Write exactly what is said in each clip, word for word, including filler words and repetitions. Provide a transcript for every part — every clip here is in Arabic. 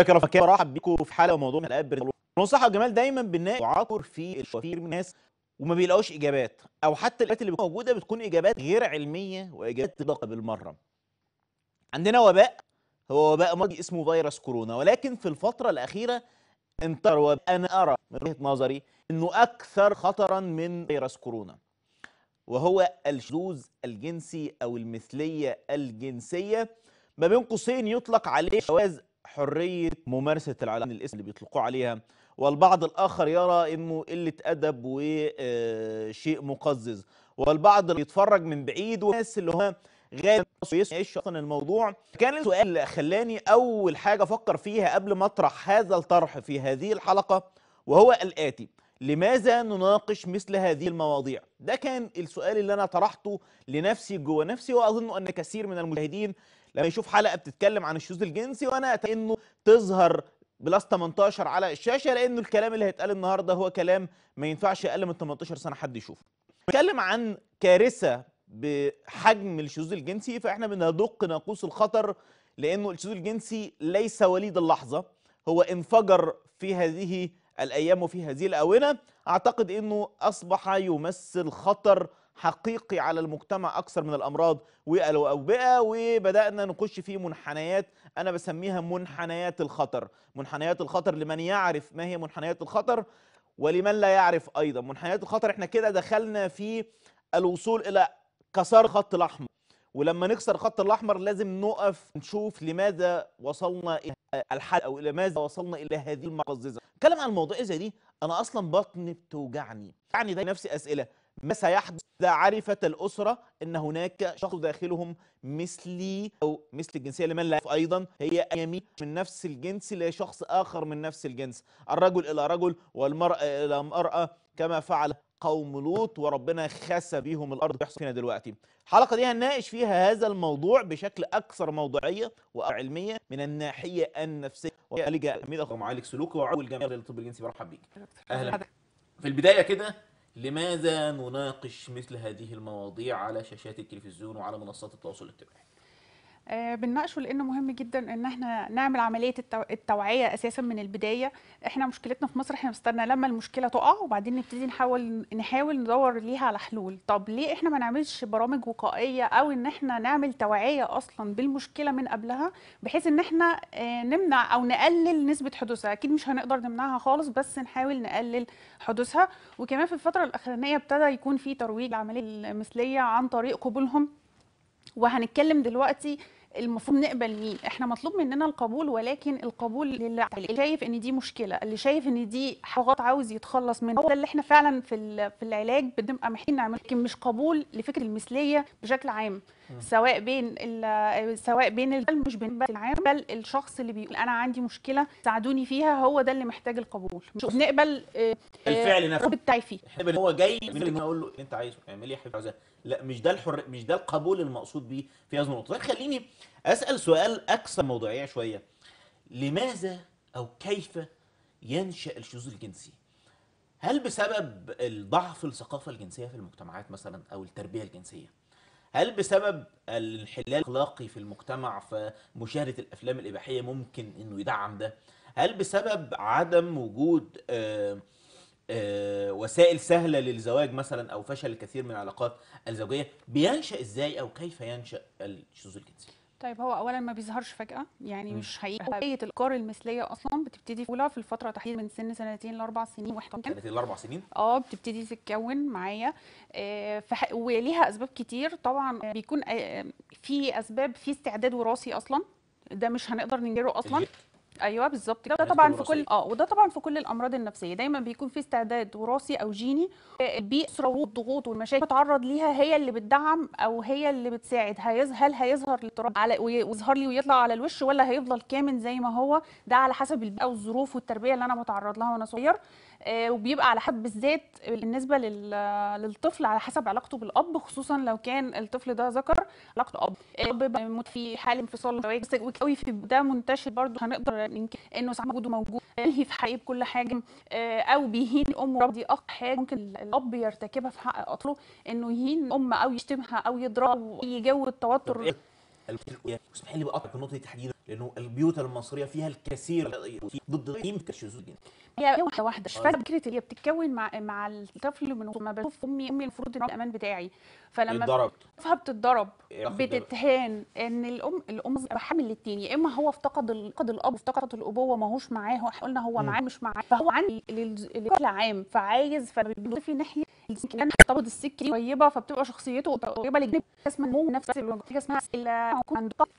شكرا فكرة رحب بيكم في حلقه وموضوع من الاب. ننصح يا جمال دايما بالنقاش وعاقر في الكثير من الناس وما بيلاقوش اجابات، او حتى الاجابات اللي بتكون موجوده بتكون اجابات غير علميه واجابات دقيقه بالمره. عندنا وباء، هو وباء مرضي اسمه فيروس كورونا، ولكن في الفتره الاخيره انتشر وباء انا ارى من وجهه نظري انه اكثر خطرا من فيروس كورونا، وهو الشذوذ الجنسي او المثليه الجنسيه، ما بين قوسين يطلق عليه شواذ حرية ممارسة العلاقة الاسم اللي بيطلقوه عليها، والبعض الآخر يرى إنه قلة أدب وشيء مقزز، والبعض اللي يتفرج من بعيد، والناس اللي هم غير يعيشوا أصلا الموضوع. كان السؤال اللي خلاني أول حاجة أفكر فيها قبل ما أطرح هذا الطرح في هذه الحلقة وهو الآتي: لماذا نناقش مثل هذه المواضيع؟ ده كان السؤال اللي أنا طرحته لنفسي جوه نفسي، وأظن أن كثير من المشاهدين لما يشوف حلقه بتتكلم عن الشذوذ الجنسي وانا اتمنى انه تظهر بلس تمنتاشر على الشاشه، لانه الكلام اللي هيتقال النهارده هو كلام ما ينفعش اقل من تمنتاشر سنه حد يشوفه. بنتكلم عن كارثه بحجم الشذوذ الجنسي، فاحنا بندق ناقوس الخطر، لانه الشذوذ الجنسي ليس وليد اللحظه، هو انفجر في هذه الايام وفي هذه الاونه. اعتقد انه اصبح يمثل خطر حقيقي على المجتمع أكثر من الأمراض والأوبئة، وبدأنا نخش في منحنيات أنا بسميها منحنيات الخطر، منحنيات الخطر لمن يعرف ما هي منحنيات الخطر ولمن لا يعرف أيضا. منحنيات الخطر إحنا كده دخلنا في الوصول إلى كسر خط الأحمر، ولما نكسر خط الأحمر لازم نقف نشوف لماذا وصلنا إلى الحل أو لماذا وصلنا إلى هذه المقززة. أتكلم عن الموضوع زي دي أنا أصلا بطني بتوجعني، يعني ده نفسي أسئلة ما سيحدث إذا عرفت الأسرة أن هناك شخص داخلهم مثلي أو مثل الجنسية لمن لا يعرف أيضا، هي يميل من نفس الجنس لشخص آخر من نفس الجنس، الرجل إلى رجل والمرأة إلى مرأة كما فعل قوم لوط وربنا خسى بيهم الأرض. بيحصل فينا دلوقتي الحلقة دي هنناقش فيها هذا الموضوع بشكل أكثر موضوعية وعلمية من الناحية النفسية، وخليجة الحميد أخو معالج سلوكي وعول جميع للطب الجنسي. برحب بيك. أهلا. في البداية كده، لماذا نناقش مثل هذه المواضيع على شاشات التلفزيون وعلى منصات التواصل الاجتماعي؟ آه بنناقشه لانه مهم جدا ان احنا نعمل عمليه التو... التوعيه اساسا من البدايه. احنا مشكلتنا في مصر احنا بنستنى لما المشكله تقع وبعدين نبتدي نحاول نحاول ندور ليها على حلول. طب ليه احنا ما نعملش برامج وقائيه او ان احنا نعمل توعيه اصلا بالمشكله من قبلها، بحيث ان احنا آه نمنع او نقلل نسبه حدوثها؟ اكيد مش هنقدر نمنعها خالص، بس نحاول نقلل حدوثها. وكمان في الفتره الاخرانيه ابتدى يكون في ترويج للعمليه المثليه عن طريق قبولهم، وهنتكلم دلوقتي المفروض نقبل مين. احنا مطلوب مننا القبول، ولكن القبول للي شايف ان دي مشكله، اللي شايف ان دي حاجات عاوز يتخلص منها، هو اللي احنا فعلا في في العلاج بنبقى محتاجين نعمله. لكن مش قبول لفكره المثليه بشكل عام، سواء بين سواء بين مش بين العام، بل الشخص اللي بيقول انا عندي مشكله ساعدوني فيها، هو ده اللي محتاج القبول. مش بنقبل الفعل نفسه التعفي، هو جاي من اقول له انت عايزه اعمل ايه يا، لا مش ده الحر، مش ده القبول المقصود بيه في هذه النقطه. خليني أسأل سؤال أكثر موضوعية شوية: لماذا أو كيف ينشأ الشذوذ الجنسي؟ هل بسبب ضعف الثقافة الجنسية في المجتمعات مثلا أو التربية الجنسية؟ هل بسبب الانحلال الأخلاقي في المجتمع، فمشاهدة الأفلام الإباحية ممكن إنه يدعم ده؟ هل بسبب عدم وجود آه آه وسائل سهلة للزواج مثلا، أو فشل الكثير من العلاقات الزوجية؟ بينشأ إزاي أو كيف ينشأ الشذوذ الجنسي؟ طيب هو اولا ما بيظهرش فجاه، يعني م. مش حقيقه. بدايه الافكار المثليه اصلا بتبتدي في اولى في الفتره تحديدا من سن سنتين لاربع سنين واحده سنتين لاربع سنين اه بتبتدي تتكون معايا آه فح... وليها اسباب كتير طبعا. بيكون آه في اسباب، في استعداد وراثي اصلا، ده مش هنقدر ننكره اصلا. ايوه بالظبط، ده طبعا في كل اه وده طبعا في كل الامراض النفسيه دايما بيكون في استعداد وراثي او جيني. البيئه والضغوط والمشاكل بتعرض ليها هي اللي بتدعم او هي اللي بتساعد. هل هيظهر الاضطراب على ويظهر لي ويطلع على الوش، ولا هيفضل كامن زي ما هو؟ ده على حسب البيئه والظروف والتربيه اللي انا بتعرض لها وانا صغير، وبيبقى على حسب بالذات بالنسبه للطفل على حسب علاقته بالاب، خصوصا لو كان الطفل ده ذكر، علاقته اب الاب بيموت في حاله انفصال قوي في ده منتشر برضه. هنقدر انه ساعات وجوده موجود ينهي في حقيقه كل حاجه، او بيهين الام. دي اكتر حاجه ممكن الاب يرتكبها في حق اطفاله، انه يهين الام او يشتمها او يضربها، اي جو التوتر واسمح لي بقطع في النقطه دي تحديدا لانه البيوت المصريه فيها الكثير ضد قيمه الشذوذ دي. هي واحده واحده مش فاكره فكره اللي بتتكون مع مع الطفل من ما بشوف امي امي المفروض ان الامان بتاعي فلما بشوفها بتتضرب بتتهان ان الام الام بحمل للتاني يا اما هو افتقد افتقد الاب افتقد الابوه ما هوش معاه قلنا هو معاه مش معاه فهو عندي للكل عام فعايز فبيضيف لي ناحيه الكيان طبقه السكري قريبه فبتبقى شخصيته قريبه للجنب اسمه نمو نفس حاجه اسمها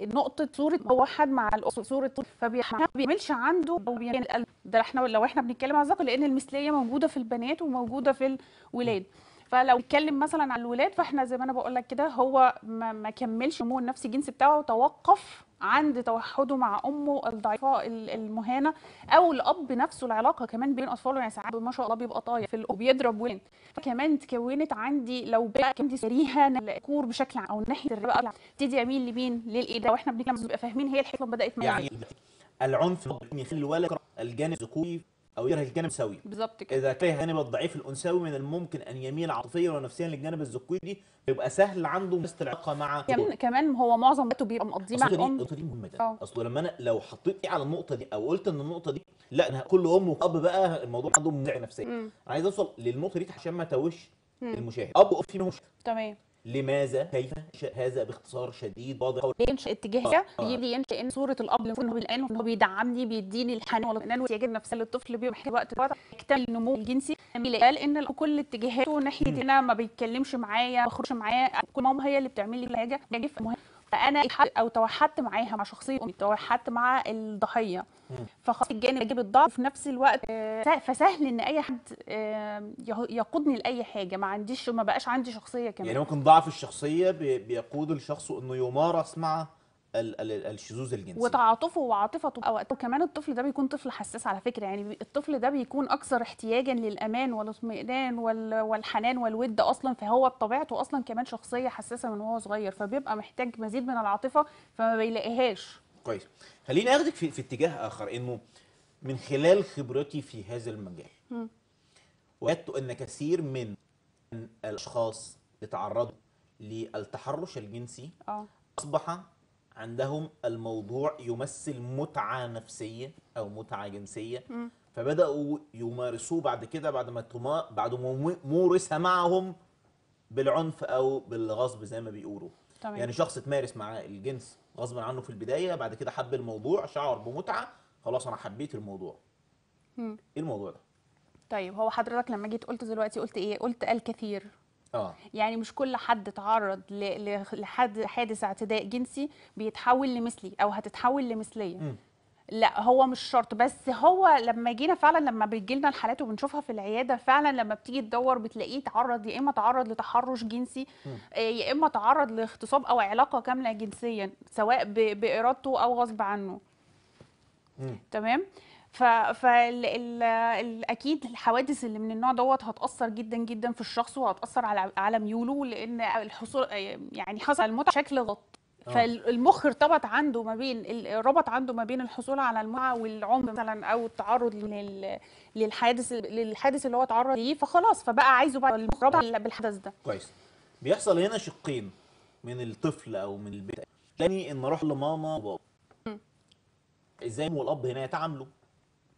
نقطه صوره واحد مع صوره فما بيعملش عنده بيعمل القلب ده احنا لو احنا بنتكلم عن ذكر لان المثليه موجوده في البنات وموجوده في الولاد فلو نتكلم مثلا على الولاد فاحنا زي ما انا بقول لك كده هو ما, ما كملش النمو النفسي الجنسي بتاعه وتوقف عند توحده مع امه الضعيفه المهانه او الاب نفسه العلاقه كمان بين اطفاله يعني ساعات ما شاء الله بيبقى طايح وبيضرب وين كمان تكونت عندي لو كنت سريها الكور بشكل عام او ناحيه الرقبه ابتدي اميل لمين للايه واحنا بنتكلم بنبقى فاهمين هي الحكمه بدات من يعني العنف يخلي الولد الجانب الذكوري او يكره الجانب السوي بالظبط كده اذا كره الجانب الضعيف الانثوي من الممكن ان يميل عاطفيا ونفسيا للجانب الذكوري بيبقى سهل عنده مست العلاقه مع كمان, كمان هو معظم وقته بيبقى مقضيه مع الام النقطه دي مهمه جدا اصل لما انا لو حطيت على النقطه دي او قلت ان النقطه دي لا انا كل ام واب بقى الموضوع عندهم مشكله نفسيه انا عايز اوصل للنقطه دي عشان ما توش المشاهد اب وام في مشكله تمام لماذا كيف هذا باختصار شديد واضح ينشئ اتجاهها يبدي ينشئ ان صوره الاب المفروض انه الان انه بيدعمني بيديني الحنان والاطمئنان والاحتياج النفسي للطفل بيبقى محتاج وقت يكتمل النمو الجنسي قال ان كل اتجاهاته ناحيه ان انا ما بيتكلمش معايا ما بخرجش معايا كل ماما هي اللي بتعمل لي كل حاجه فانا او توحدت معاها مع شخصيه امي توحدت مع الضحيه فخلاص الجانب اجيب الضعف وفي نفس الوقت فسهل ان اي حد يقودني لاي حاجه ما عنديش ما بقاش عندي شخصيه كمان يعني ممكن ضعف الشخصيه بيقود الشخص انه يمارس مع الشذوذ الجنسي وتعاطفه وعاطفته وقته وكمان الطفل ده بيكون طفل حساس على فكره يعني الطفل ده بيكون اكثر احتياجا للامان والاطمئنان والحنان والود اصلا فهو بطبيعته اصلا كمان شخصيه حساسه من وهو صغير فبيبقى محتاج مزيد من العاطفه فما بيلاقيهاش كويس خليني اخدك في, في اتجاه اخر انه من خلال خبرتي في هذا المجال وجدت ان كثير من الاشخاص اللي تعرضوا للتحرش الجنسي أوه. اصبح عندهم الموضوع يمثل متعة نفسية أو متعة جنسية م. فبدأوا يمارسوه بعد كده بعد ما تما... بعد ما مورسها معهم بالعنف أو بالغصب زي ما بيقولوا طبعا. يعني شخص تمارس مع الجنس غصبا عنه في البداية بعد كده حب الموضوع شعر بمتعة خلاص أنا حبيت الموضوع م. إيه الموضوع ده؟ طيب هو حضرتك لما جيت قلت دلوقتي قلت إيه؟ قلت الكثير آه. يعني مش كل حد تعرض لحد حادث اعتداء جنسي بيتحول لمثلي او هتتحول لمثليه م. لا هو مش شرط بس هو لما جينا فعلا لما بيجي لنا الحالات وبنشوفها في العياده فعلا لما بتيجي تدور بتلاقيه تعرض يا اما تعرض لتحرش جنسي يا اما تعرض لاغتصاب او علاقه كامله جنسيا سواء بارادته او غصب عنه م. تمام فاكيد الحوادث اللي من النوع دوت هتاثر جدا جدا في الشخص وهتاثر على على ميوله لان الحصول يعني حصل على المتعه بشكل غلط فالمخ ارتبط عنده ما بين ربط عنده ما بين الحصول على المتعه والعنف مثلا او التعرض للحادث للحادث اللي هو اتعرض ليه فخلاص فبقى عايزه بقى المخ ربط بالحدث ده كويس بيحصل هنا شقين من الطفل او من البيت تاني ان اروح لماما وبابا ازاي والاب هنا يتعاملوا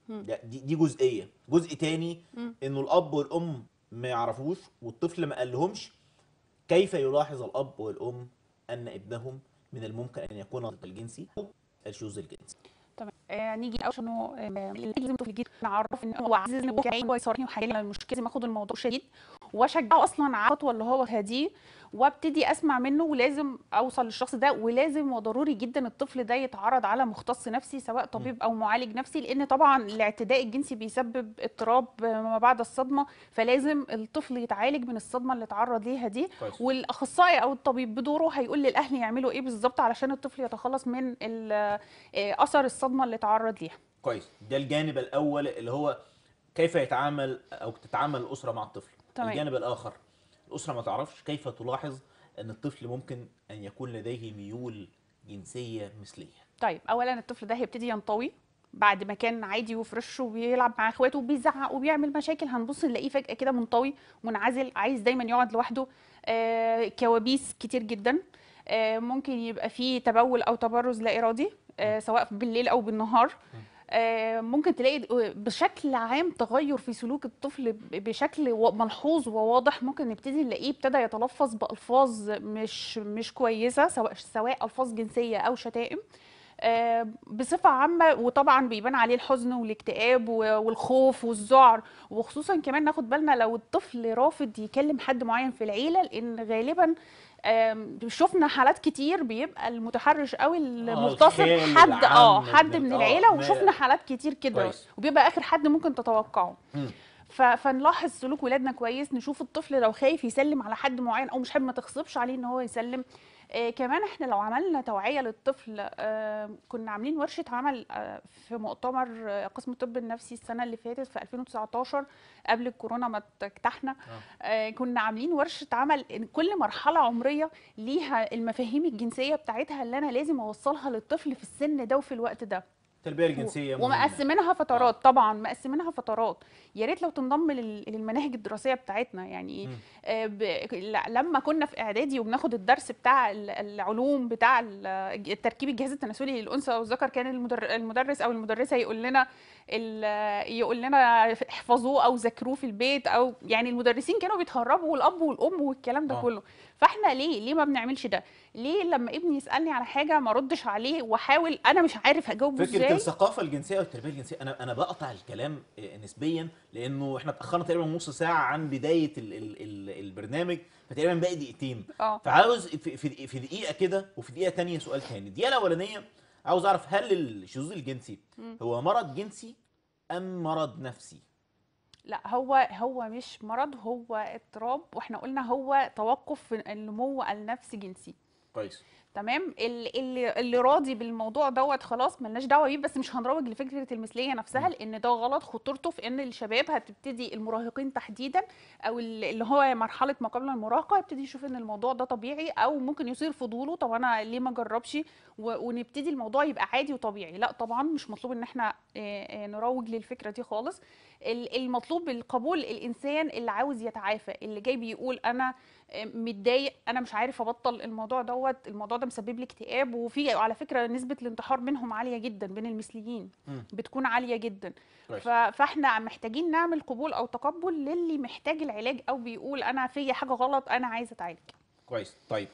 ده دي دي جزئيه، جزء تاني انه الاب والام ما يعرفوش والطفل ما قالهمش كيف يلاحظ الاب والام ان ابنهم من الممكن ان يكون ضد الجنسي او الشذوذ الجنسي. تمام نيجي الاول انه لازم الطفل يجي نعرف ان هو عايز يبقى ويصارحني وحاجه لما المشكله ما اخد الموضوع شديد واشجعه اصلا على الخطوه اللي هو هاديه وابتدي اسمع منه ولازم اوصل للشخص ده ولازم وضروري جدا الطفل ده يتعرض على مختص نفسي سواء طبيب او معالج نفسي لان طبعا الاعتداء الجنسي بيسبب اضطراب ما بعد الصدمه فلازم الطفل يتعالج من الصدمه اللي اتعرض ليها دي والاخصائي او الطبيب بدوره هيقول للاهل يعملوا ايه بالظبط علشان الطفل يتخلص من اثر الصدمه اللي اتعرض ليها. كويس ده الجانب الاول اللي هو كيف يتعامل او تتعامل الاسره مع الطفل. طبعا. الجانب الاخر الأسرة ما تعرفش كيف تلاحظ أن الطفل ممكن أن يكون لديه ميول جنسية مثلية. طيب أولا الطفل ده هيبتدي ينطوي بعد ما كان عادي وفرش وبيلعب مع اخواته وبيزعق وبيعمل مشاكل هنبص نلاقيه فجأة كده منطوي منعزل عايز دايما يقعد لوحده آه كوابيس كتير جدا ممكن يبقى فيه تبول أو تبرز لا إرادي سواء بالليل أو بالنهار. ممكن تلاقي بشكل عام تغير في سلوك الطفل بشكل ملحوظ وواضح. ممكن نبتدي نلاقيه ابتدى يتلفظ بألفاظ مش مش كويسة، سواء سواء ألفاظ جنسية أو شتائم بصفة عامة. وطبعا بيبان عليه الحزن والاكتئاب والخوف والذعر، وخصوصا كمان ناخد بالنا لو الطفل رافض يكلم حد معين في العيلة، لأن غالبا شفنا حالات كتير بيبقى المتحرش قوي المغتصب حد اه حد من العيله، وشفنا حالات كتير كده وبيبقى اخر حد ممكن تتوقعه. فنلاحظ سلوك ولادنا كويس، نشوف الطفل لو خايف يسلم على حد معين او مش حابب ما تخصبش عليه ان هو يسلم. آه كمان احنا لو عملنا توعيه للطفل، آه كنا عاملين ورشه عمل آه في مؤتمر آه قسم الطب النفسي السنه اللي فاتت في ألفين وتسعتاشر قبل الكورونا ما تجتاحنا. آه كنا عاملين ورشه عمل ان كل مرحله عمريه ليها المفاهيم الجنسيه بتاعتها اللي انا لازم اوصلها للطفل في السن ده وفي الوقت ده. التربيه الجنسيه ومقسمينها فترات، طبعا مقسمينها فترات. يا ريت لو تنضم للمناهج الدراسيه بتاعتنا، يعني ب... لما كنا في اعدادي وبناخد الدرس بتاع العلوم بتاع تركيب الجهاز التناسلي للانثى والذكر، كان المدر... المدرس او المدرسه يقول لنا ال... يقول لنا احفظوه او ذاكروه في البيت، او يعني المدرسين كانوا بيتهربوا، والاب والام والكلام ده آه. كله. فاحنا ليه ليه ما بنعملش ده؟ ليه لما ابني يسالني على حاجه ما ردش عليه واحاول انا مش عارف اجاوبه ازاي؟ فكره الثقافه الجنسيه والتربيه الجنسيه، انا انا بقطع الكلام نسبيا لانه احنا اتاخرنا تقريبا نص ساعه عن بدايه ال ال ال البرنامج، فتقريبا باقي دقيقتين. أوه. فعاوز في, في, في دقيقه كده وفي دقيقه ثانيه سؤال ثاني. الدقيقه الاولانيه عاوز اعرف هل الشذوذ الجنسي هو مرض جنسي ام مرض نفسي؟ لا، هو هو مش مرض، هو اضطراب، واحنا قلنا هو توقف في النمو النفسي جنسي. كويس، تمام. اللي اللي راضي بالموضوع دوت خلاص ملناش دعوه بيه، بس مش هنروج لفكره المثليه نفسها لان ده غلط. خطورته في ان الشباب هتبتدي، المراهقين تحديدا او اللي هو مرحله ما قبل المراهقه، هيبتدي يشوف ان الموضوع ده طبيعي، او ممكن يصير فضوله طب انا ليه ما اجربش ونبتدي الموضوع يبقى عادي وطبيعي. لا طبعا مش مطلوب ان احنا نروج للفكره دي خالص. المطلوب القبول الانسان اللي عاوز يتعافى، اللي جاي بيقول انا متضايق، انا مش عارف ابطل الموضوع دوت، الموضوع ده مسبب لي اكتئاب. وفي على فكره نسبه الانتحار منهم عاليه جدا، بين المثليين بتكون عاليه جدا. فاحنا محتاجين نعمل قبول او تقبل للي محتاج العلاج او بيقول انا في حاجه غلط انا عايز اتعالج. كويس. طيب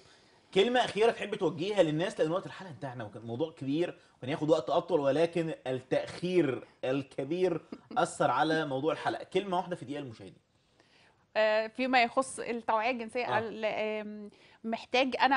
كلمه اخيره تحب توجهيها للناس، لان وقت الحلقه انتهى وكان موضوع كبير وهناخد وقت اطول، ولكن التاخير الكبير اثر على موضوع الحلقه. كلمه واحده في دقيقه للمشاهدين فيما يخص التوعية الجنسية. آه. محتاج أنا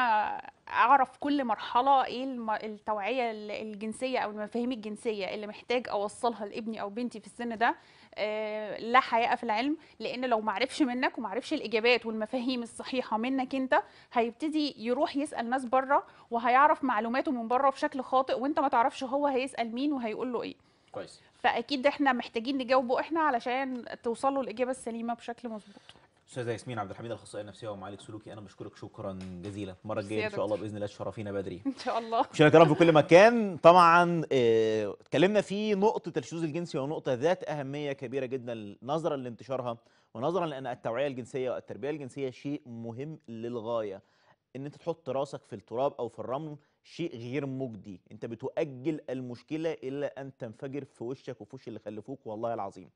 أعرف كل مرحلة إيه التوعية الجنسية أو المفاهيم الجنسية اللي محتاج أوصلها لابني أو بنتي في السن ده. آه لا حياء في العلم، لأن لو معرفش منك ومعرفش الإجابات والمفاهيم الصحيحة منك أنت، هيبتدي يروح يسأل ناس بره وهيعرف معلوماته من بره بشكل خاطئ، وأنت ما تعرفش هو هيسأل مين وهيقول له إيه. كويس. فاكيد احنا محتاجين نجاوبه احنا علشان توصلوا الاجابه السليمه بشكل مظبوط. استاذه ياسمين عبد الحميد، الاخصائيه النفسيه ومعالج سلوكي، انا بشكرك شكرا جزيلا. المره الجايه ان شاء الله باذن الله تشرفينا بدري ان شاء الله. مشاهدينا الكرام، في كل مكان طبعا اتكلمنا في نقطه الشذوذ الجنسي، ونقطه ذات اهميه كبيره جدا نظرا لانتشارها، ونظرا لان التوعيه الجنسيه والتربيه الجنسيه شيء مهم للغايه. ان انت تحط راسك في التراب او في الرمل شيء غير مجدي، انت بتؤجل المشكله الى ان تنفجر في وشك وفي وش اللي خلفوك، والله العظيم.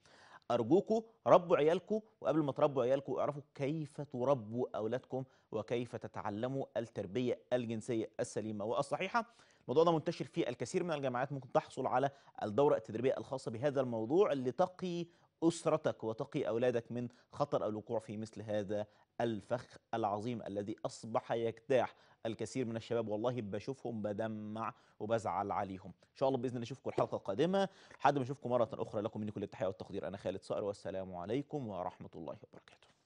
ارجوكوا ربوا عيالكم، وقبل ما تربوا عيالكم اعرفوا كيف تربوا اولادكم وكيف تتعلموا التربيه الجنسيه السليمه والصحيحه. الموضوع ده منتشر في الكثير من الجامعات، ممكن تحصل على الدوره التدريبيه الخاصه بهذا الموضوع لتقي أسرتك وتقي أولادك من خطر الوقوع في مثل هذا الفخ العظيم الذي أصبح يجتاح الكثير من الشباب. والله بشوفهم بدمع وبزعل عليهم. إن شاء الله بإذن الله نشوفكم الحلقة القادمة، لحد ما نشوفكم مرة أخرى. لكم مني كل التحية والتقدير، أنا خالد صقر، والسلام عليكم ورحمة الله وبركاته.